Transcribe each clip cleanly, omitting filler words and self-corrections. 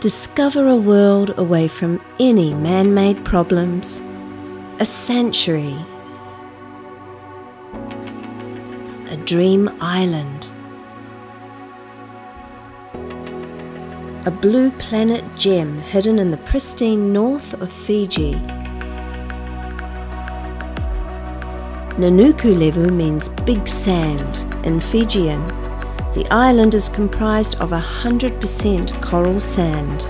Discover a world away from any man-made problems, a sanctuary, a dream island, a blue planet gem hidden in the pristine north of Fiji. Nanuku Levu means big sand in Fijian. The island is comprised of 100% coral sand,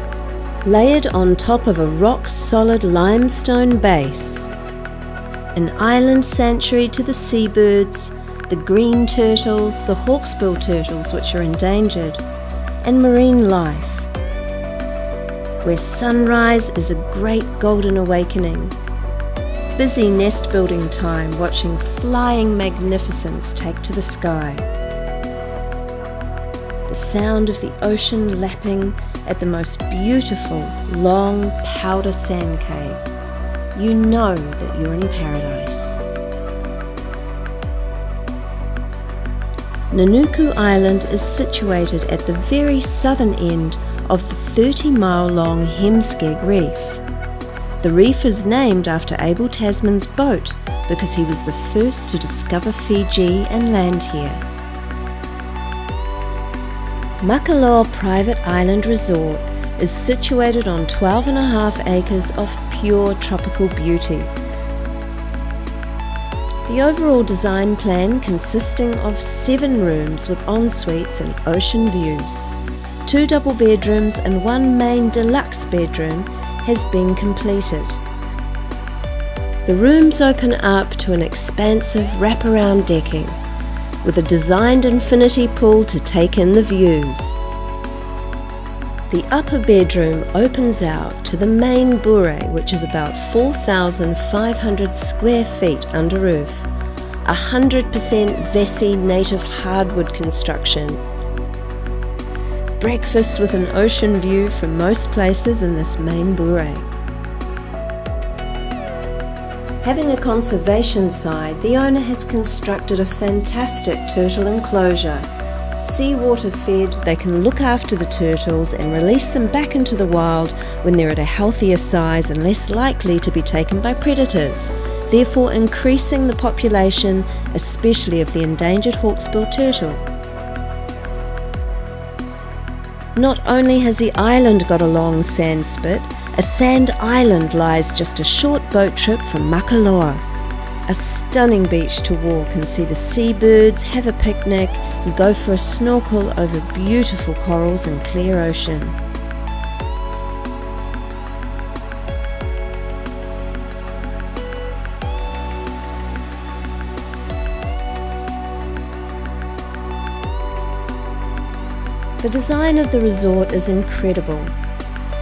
layered on top of a rock-solid limestone base. An island sanctuary to the seabirds, the green turtles, the hawksbill turtles, which are endangered, and marine life, where sunrise is a great golden awakening. Busy nest-building time watching flying magnificence take to the sky. The sound of the ocean lapping at the most beautiful, long powder sand cave. You know that you're in paradise. Nanuku Island is situated at the very southern end of the 30-mile-long Hemskeg Reef. The reef is named after Abel Tasman's boat because he was the first to discover Fiji and land here. Makaloa Private Island Resort is situated on 12.5 acres of pure tropical beauty. The overall design plan consisting of 7 rooms with en-suites and ocean views, 2 double bedrooms and 1 main deluxe bedroom has been completed. The rooms open up to an expansive wraparound decking, with a designed infinity pool to take in the views. The upper bedroom opens out to the main bure, which is about 4,500 square feet under roof, 100% Vesi native hardwood construction. Breakfast with an ocean view from most places in this main bure. Having a conservation side, the owner has constructed a fantastic turtle enclosure. Seawater fed, they can look after the turtles and release them back into the wild when they're at a healthier size and less likely to be taken by predators, therefore increasing the population, especially of the endangered hawksbill turtle. Not only has the island got a long sand spit, a sand island lies just a short boat trip from Makaloa. A stunning beach to walk and see the seabirds, have a picnic and go for a snorkel over beautiful corals and clear ocean. The design of the resort is incredible.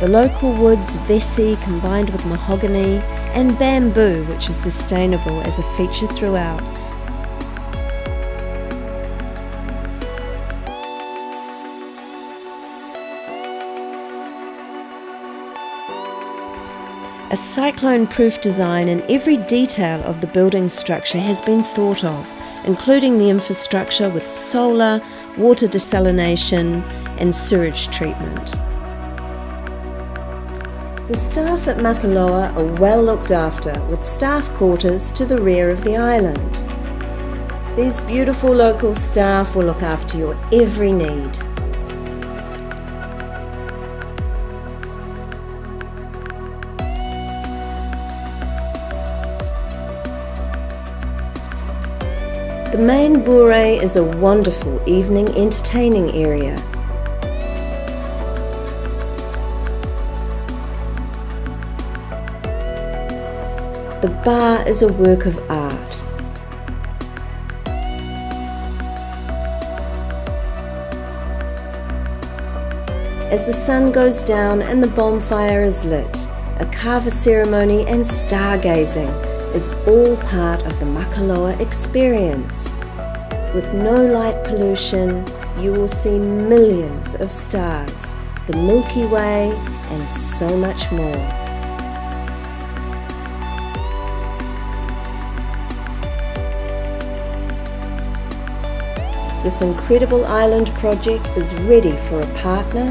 The local woods, Vesi, combined with mahogany and bamboo, which is sustainable as a feature throughout. A cyclone-proof design in every detail of the building structure has been thought of, including the infrastructure with solar, water desalination and sewage treatment. The staff at Makaloa are well looked after, with staff quarters to the rear of the island. These beautiful local staff will look after your every need. The main bure is a wonderful evening entertaining area. The bar is a work of art. As the sun goes down and the bonfire is lit, a kava ceremony and stargazing is all part of the Makaloa experience. With no light pollution, you will see millions of stars, the Milky Way, and so much more. This incredible island project is ready for a partner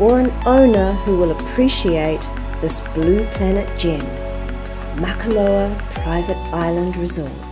or an owner who will appreciate this Blue Planet gem. Makaloa Private Island Resort.